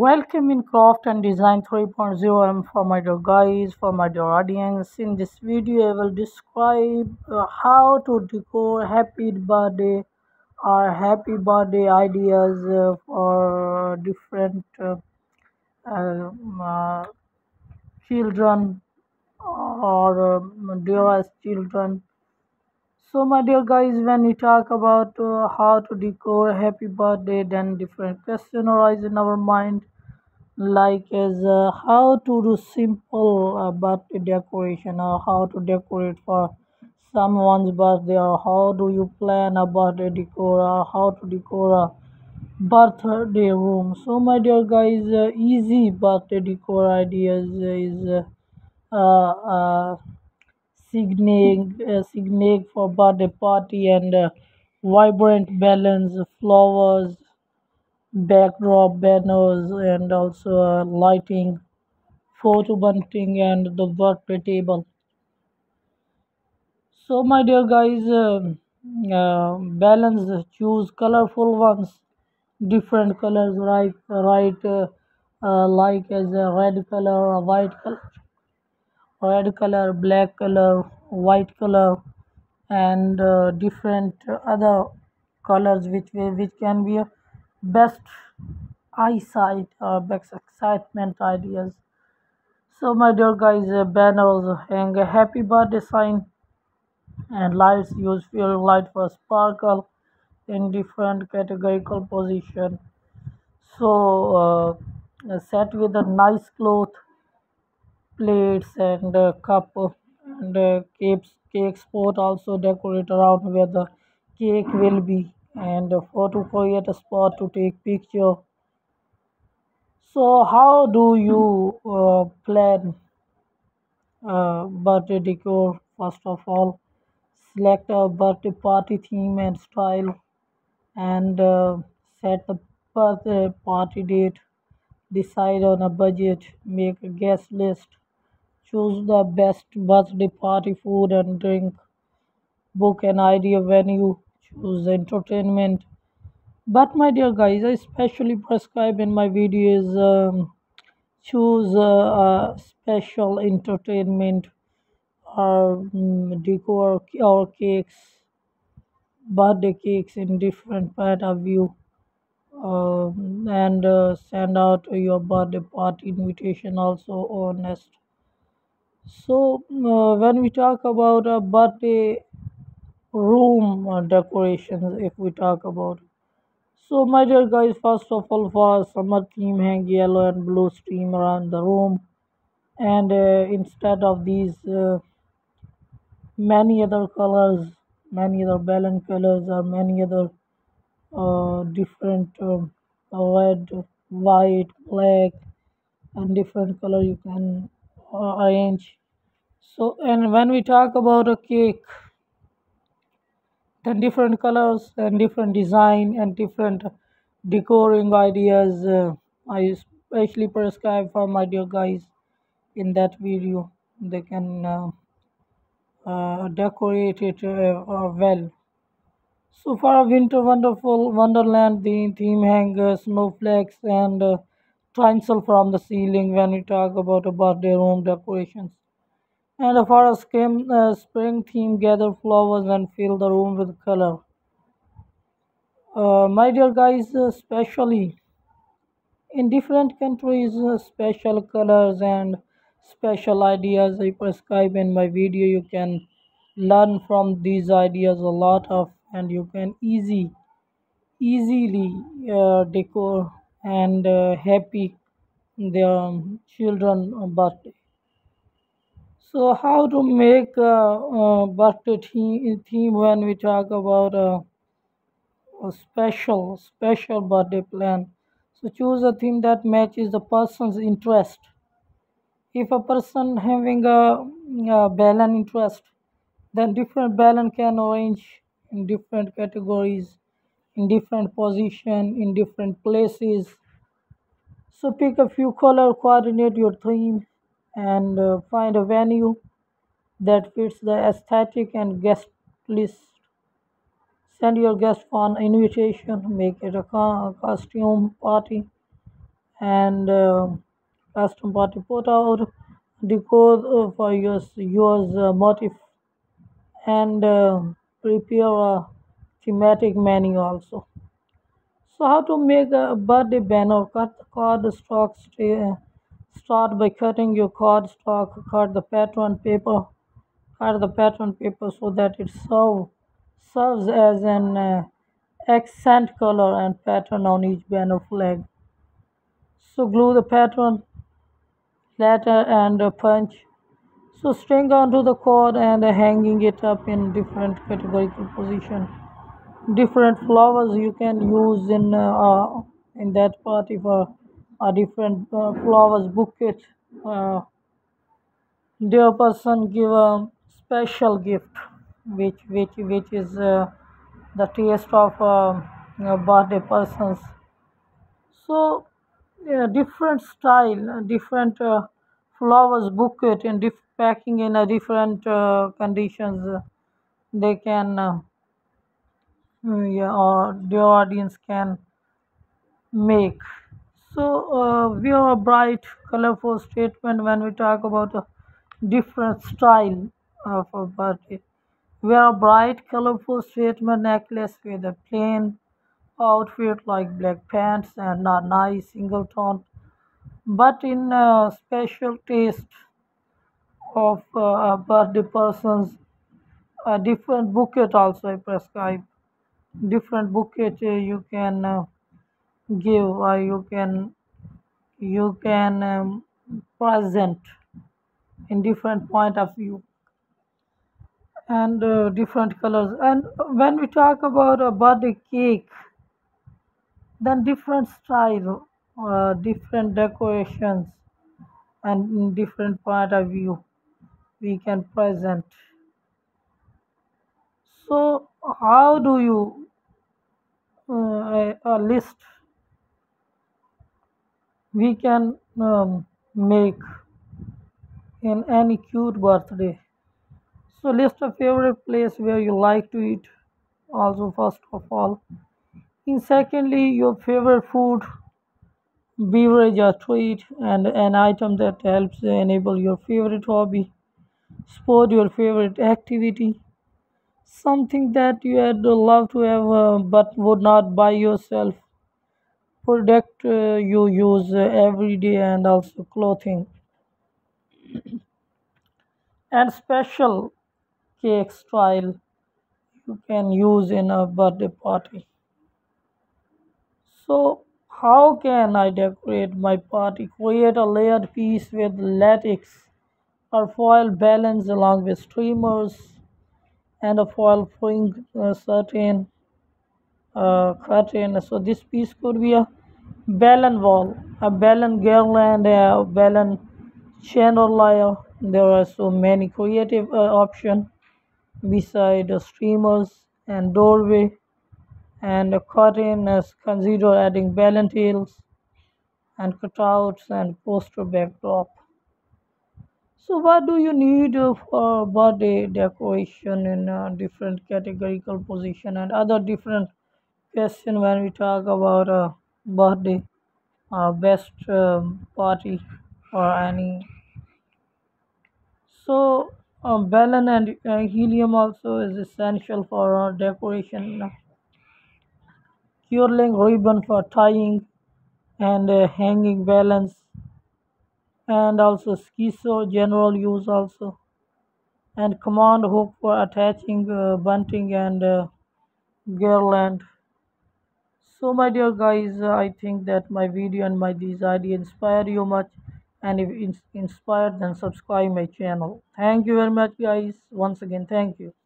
Welcome in Craft and Design 3.0. I'm Formator guys, Formator audience. In this video, I will describe how to decor happy birthday ideas for different children or dearest children. So my dear guys, when we talk about how to decor happy birthday, then different question arise in our mind, like as how to do simple birthday decoration, or how to decorate for someone's birthday, or how do you plan a birthday decor, or how to decor a birthday room. So my dear guys, easy birthday decor ideas is signage for birthday party and vibrant balloons, flowers, backdrop, banners, and also lighting, photo bunting, and the birthday table. So my dear guys, balloons, choose colorful ones, different colors, like as a red color, a white color, red color, black color, white color, and different other colors which can be best eyesight or best excitement ideas. So my dear guys, banners, hang a happy birthday sign, and lights, use fairy light for sparkle in different categorical position. So set with a nice cloth, plates and cup and cake spot, also decorate around where the cake will be, and photo, create a spot to take picture. So how do you plan birthday decor? First of all, select a birthday party theme and style, and set the birthday party date, decide on a budget, make a guest list, choose the best birthday party food and drink, book an ideal venue, choose entertainment. But my dear guys, I specially prescribe in my videos, choose a special entertainment or decor or cakes, birthday cakes in different point of view, and send out your birthday party invitation also honest. So when we talk about a birthday room decorations, if we talk about, so my dear guys, first of all, for summer theme, hang yellow and blue stream around the room, and instead of these many other colors, many other balloon colors, or many other different red, white, black, and different color you can arrange. So, and when we talk about a cake, then different colors and different design and different decoring ideas I especially prescribe for my dear guys in that video. They can decorate it well. So for a winter wonderland theme, hang snowflakes and tinsel from the ceiling when we talk about birthday room decorations. And for a spring theme, gather flowers and fill the room with color. My dear guys, especially in different countries, special colors and special ideas I prescribe in my video. You can learn from these ideas a lot of, and you can easily decor and happy their children birthday. So how to make birthday theme when we talk about a special birthday plan. So choose a theme that matches the person's interest. If a person having a balloon interest, then different balloon can arrange in different categories, in different position, in different places. So pick a few color, coordinate your theme, and find a venue that fits the aesthetic and guest list. Send your guest an invitation, make it a costume party, and custom party put out decor for your motif, and prepare a thematic menu also. So how to make a birthday banner? Cut the cardstock. Start by cutting your cardstock. Cut the pattern paper so that it serves as an accent color and pattern on each banner flag. So glue the pattern, letter, and a punch. So string onto the cord and hanging it up in different categorical position. Different flowers you can use in that party for different flowers bouquet. Dear person, give a special gift, which is the taste of birthday persons. So different style, different flowers bouquet, and packing in a different conditions. They can or the audience can make. So we are a bright, colorful statement when we talk about a different style of a birthday. We are a bright, colorful statement necklace with a plain outfit like black pants and a nice singleton, but in a special taste of a birthday persons. A different bouquet also I prescribe. Different bouquet you can give, or you can present in different point of view, and different colors. And when we talk about a birthday cake, then different style, different decorations, and in different point of view we can present. So how do you a list we can make in any cute birthday? So list a favorite place where you like to eat also, first of all, and secondly your favorite food, beverage or treat, and an item that helps enable your favorite hobby, sport, your favorite activity, something that you had loved to have but would not buy yourself, product you use every day, and also clothing. And special cake style you can use in a birthday party. So how can I decorate my party? Create a layered piece with latex or foil balance along with streamers and a foil fringe certain curtain. So this piece could be a balloon wall, a balloon garland, a balloon chandelier. There are so many creative options beside the streamers and doorway and a curtain. Consider adding balloon tails and cutouts and poster backdrop. So what do you need for birthday decoration in different categorical position and other different question when we talk about a birthday, best party or any. So balloon and helium also is essential for our decoration. Curling ribbon for tying and hanging balance, and also schizo, general use also, and command hook for attaching bunting and garland. So my dear guys, I think that my video and my these idea inspire you much, and if inspired, then subscribe my channel. Thank you very much guys, once again thank you.